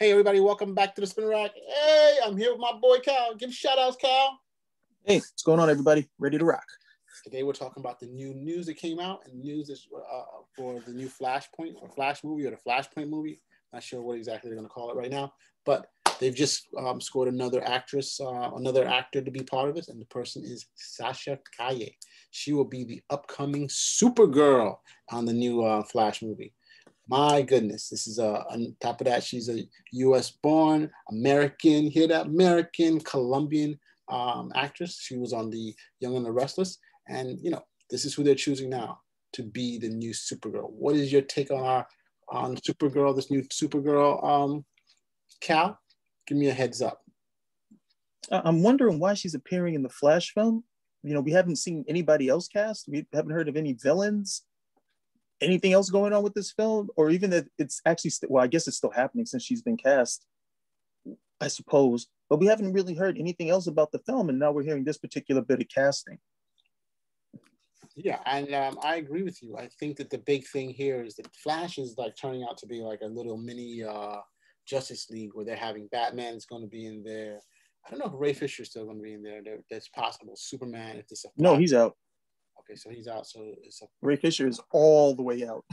Hey, everybody, welcome back to the Spinner Rack. Hey, I'm here with my boy, Cal. Give shout-outs, Cal. Hey, what's going on, everybody? Ready to rock. Today, we're talking about the new news that came out and news is, for the new Flashpoint or Flash movie or the Flashpoint movie. Not sure what exactly they're going to call it right now, but they've just scored another actor to be part of it, and the person is Sasha Calle. She will be the upcoming Supergirl on the new Flash movie. My goodness, this is on top of that, she's a US-born American, hear that, American Colombian actress. She was on the Young and the Restless, and you know, this is who they're choosing now to be the new Supergirl. What is your take on Supergirl, this new Supergirl? Cal, give me a heads up. I'm wondering why she's appearing in the Flash film. You know, we haven't seen anybody else cast. We haven't heard of any villains. Anything else going on with this film, or even that it's actually well, I guess it's still happening since she's been cast, I suppose, but we haven't really heard anything else about the film, and now we're hearing this particular bit of casting. Yeah, and I agree with you. I think that the big thing here is that Flash is like turning out to be like a little mini Justice League, where they're having Batman is going to be in there. I don't know if Ray Fisher is still going to be in there. That's possible. Superman, if this no, he's out. Okay, so he's out. So it's Ray Fisher is all the way out,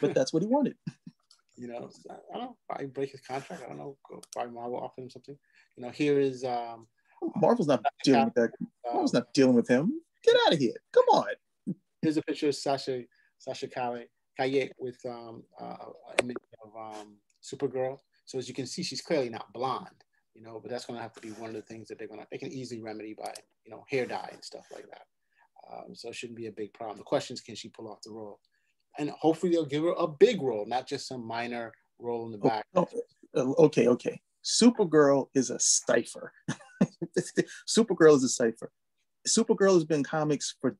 but that's what he wanted. You know, I don't know. Probably break his contract. I don't know. Probably Marvel offered him something. You know, here is Marvel's not dealing with that. Marvel's not dealing with him. Get out of here! Come on. Here's a picture of Sasha Calle with an image of Supergirl. So as you can see, she's clearly not blonde. You know, but that's going to have to be one of the things that they can easily remedy by, you know, hair dye and stuff like that. So it shouldn't be a big problem. The question is, can she pull off the role? And hopefully they'll give her a big role, not just some minor role in the back. Okay. Supergirl is a cipher. Supergirl is a cipher. Supergirl has been in comics for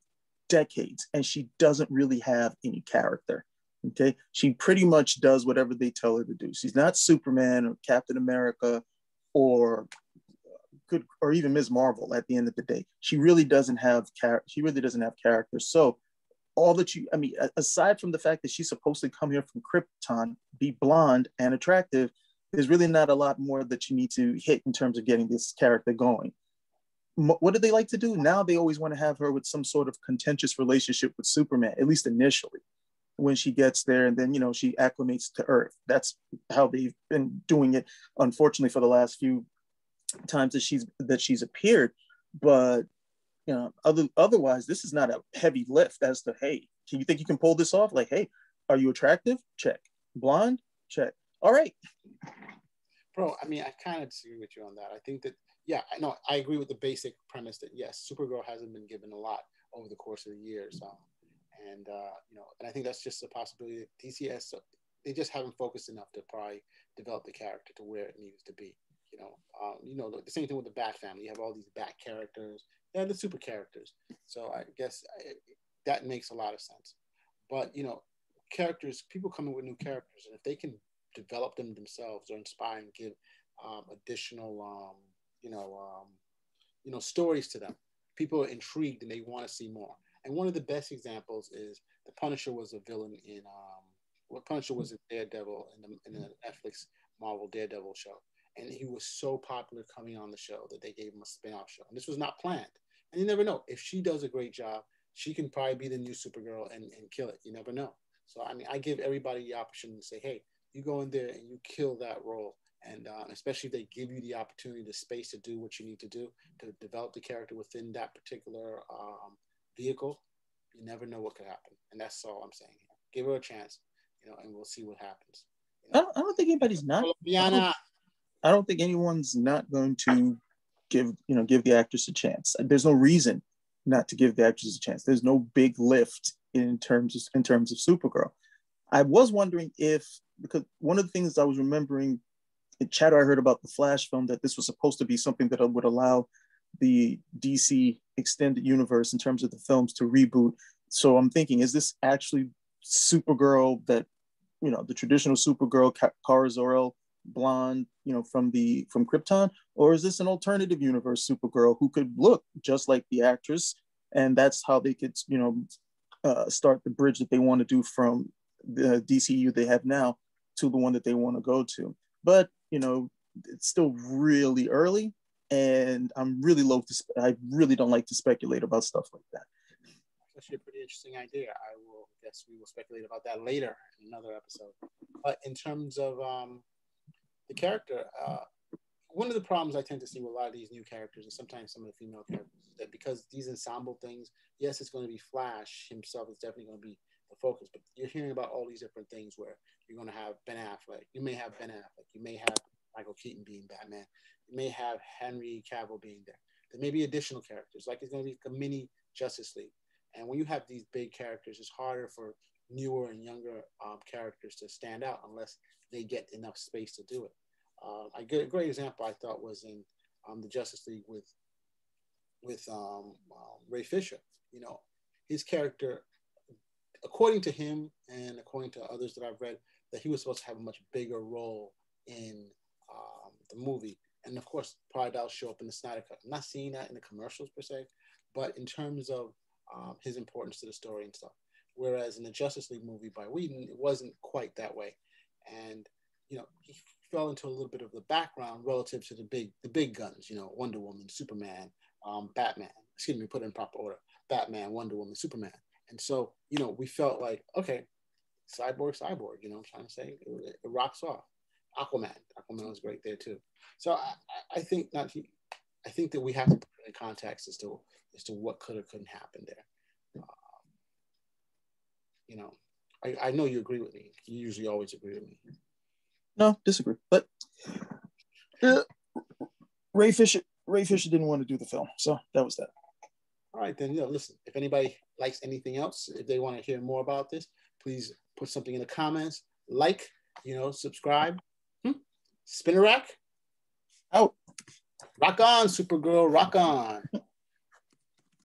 decades, and she doesn't really have any character. Okay, she pretty much does whatever they tell her to do. She's not Superman or Captain America, or even Ms. Marvel. At the end of the day, she really doesn't have character. So all that you, I mean, aside from the fact that she's supposed to come here from Krypton, be blonde and attractive, there's really not a lot more that you need to hit in terms of getting this character going. What do they like to do now? They always want to have her with some sort of contentious relationship with Superman, at least initially, when she gets there, and then, you know, she acclimates to Earth. That's how they've been doing it, unfortunately, for the last few times that she's appeared. But, you know, otherwise, this is not a heavy lift as to, hey, can you think you can pull this off? Like, hey, are you attractive? Check. Blonde? Check. All right. Bro, I mean, I kind of disagree with you on that. I think that, yeah, no, I agree with the basic premise that, yes, Supergirl hasn't been given a lot over the course of the years. And, you know, and I think that's just a possibility that DCS, they just haven't focused enough to probably develop the character to where it needs to be. You know, the same thing with the Bat family. You have all these Bat characters and the super characters. So I guess that makes a lot of sense. But, you know, characters, people come in with new characters, and if they can develop them themselves or inspire and give additional, you know, stories to them, people are intrigued and they want to see more. And one of the best examples is the Punisher was a villain in, well, Punisher was a Daredevil in the Netflix Marvel Daredevil show. And he was so popular coming on the show that they gave him a spin-off show. And this was not planned. And you never know. If she does a great job, she can probably be the new Supergirl and kill it. You never know. So, I mean, I give everybody the opportunity to say, hey, you go in there and you kill that role. And especially if they give you the opportunity, the space to do what you need to do, to develop the character within that particular vehicle, you never know what could happen. And that's all I'm saying. Give her a chance, you know, and we'll see what happens. You know? I don't think anybody's not. I don't think anyone's not going to give the actress a chance. There's no reason not to give the actress a chance. There's no big lift in terms of Supergirl. I was wondering if, because one of the things I was remembering in chatter I heard about the Flash film, that this was supposed to be something that would allow the DC extended universe in terms of the films to reboot. So I'm thinking, is this actually Supergirl that, you know, the traditional Supergirl, Kara Zor-El, blonde, you know, from Krypton, or is this an alternative universe Supergirl who could look just like the actress, and that's how they could, you know, start the bridge that they want to do from the DCEU they have now to the one that they want to go to. But, you know, it's still really early, and I'm really I really don't like to speculate about stuff like that. That's actually a pretty interesting idea. We will speculate about that later in another episode. But in terms of the character, one of the problems I tend to see with a lot of these new characters, and sometimes some of the female characters, is that because these ensemble things, yes, it's going to be Flash himself, is definitely going to be the focus, but you're hearing about all these different things where you're going to have Ben Affleck. You may have Ben Affleck. You may have Michael Keaton being Batman. You may have Henry Cavill being there. There may be additional characters. Like, it's going to be a mini Justice League. And when you have these big characters, it's harder for newer and younger characters to stand out unless they get enough space to do it. A great example I thought was in the Justice League with Ray Fisher. You know, his character, according to him and according to others that I've read, that he was supposed to have a much bigger role in the movie. And of course, probably that'll show up in the Snyder Cut. I'm not seeing that in the commercials per se, but in terms of his importance to the story and stuff. Whereas in the Justice League movie by Whedon, it wasn't quite that way. And, you know, he fell into a little bit of the background relative to the big guns, you know, Wonder Woman, Superman, Batman, excuse me, put it in proper order, Batman, Wonder Woman, Superman. And so, you know, we felt like, okay, Cyborg, you know what I'm trying to say? It rocks off. Aquaman was great there too. So I think that we have to put it in context as to what could or couldn't happen there. You know, I know you agree with me. You usually always agree with me. No, disagree. But Ray Fisher didn't want to do the film, so that was that. All right, then. You know, listen, if anybody likes anything else, if they want to hear more about this, please put something in the comments. Like, you know, subscribe. Spinner Rack out. Rock on, Supergirl. Rock on.